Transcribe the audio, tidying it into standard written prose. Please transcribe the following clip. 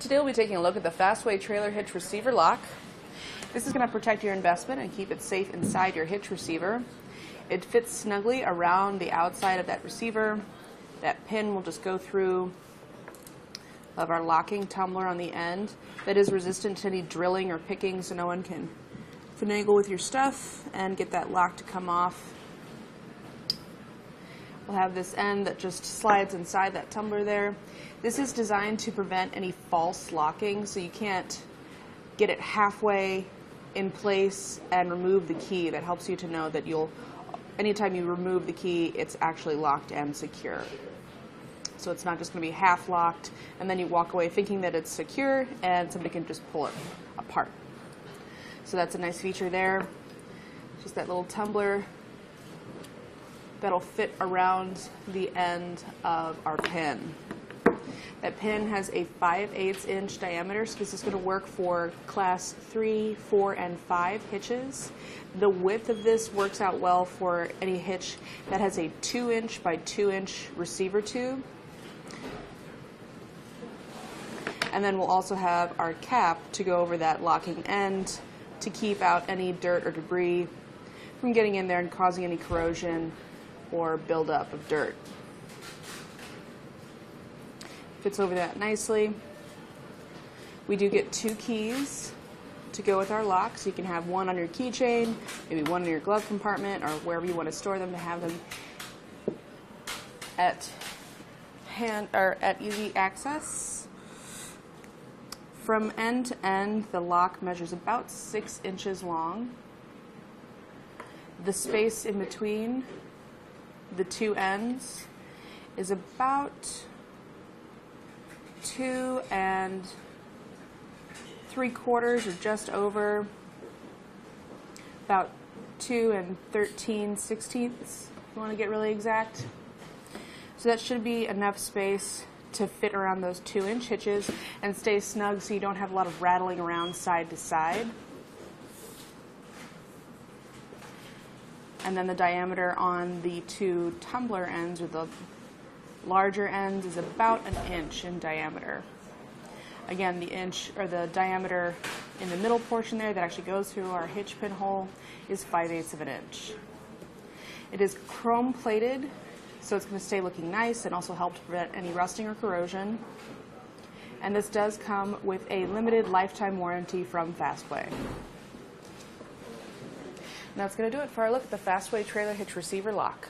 Today we'll be taking a look at the Fastway trailer hitch receiver lock. This is going to protect your investment and keep it safe inside your hitch receiver. It fits snugly around the outside of that receiver. That pin will just go through of our locking tumbler on the end. That is resistant to any drilling or picking, so no one can finagle with your stuff and get that lock to come off. We'll have this end that just slides inside that tumbler there. This is designed to prevent any false locking, so you can't get it halfway in place and remove the key. That helps you to know that anytime you remove the key, it's actually locked and secure. So it's not just going to be half locked and then you walk away thinking that it's secure and somebody can just pull it apart. So that's a nice feature there. Just that little tumbler that'll fit around the end of our pin. That pin has a 5/8" diameter, so this is going to work for class 3, 4, and 5 hitches. The width of this works out well for any hitch that has a 2" by 2" receiver tube. And then we'll also have our cap to go over that locking end to keep out any dirt or debris from getting in there and causing any corrosion or buildup of dirt. Fits over that nicely. We do get 2 keys to go with our lock, so you can have one on your keychain, maybe one in your glove compartment, or wherever you want to store them to have them at hand or at easy access. From end to end, the lock measures about 6 inches long. The space in between the 2 ends is about 2 3/4 or just over, about 2 13/16. If you want to get really exact. So that should be enough space to fit around those 2-inch hitches and stay snug so you don't have a lot of rattling around side to side. And then the diameter on the 2 tumbler ends, or the larger ends, is about 1 inch in diameter. Again, the inch or the diameter in the middle portion there that actually goes through our hitch pinhole is 5/8". It is chrome plated, so it's going to stay looking nice and also help to prevent any rusting or corrosion. And this does come with a limited lifetime warranty from Fastway. And that's going to do it for our look at the Fastway trailer hitch receiver lock.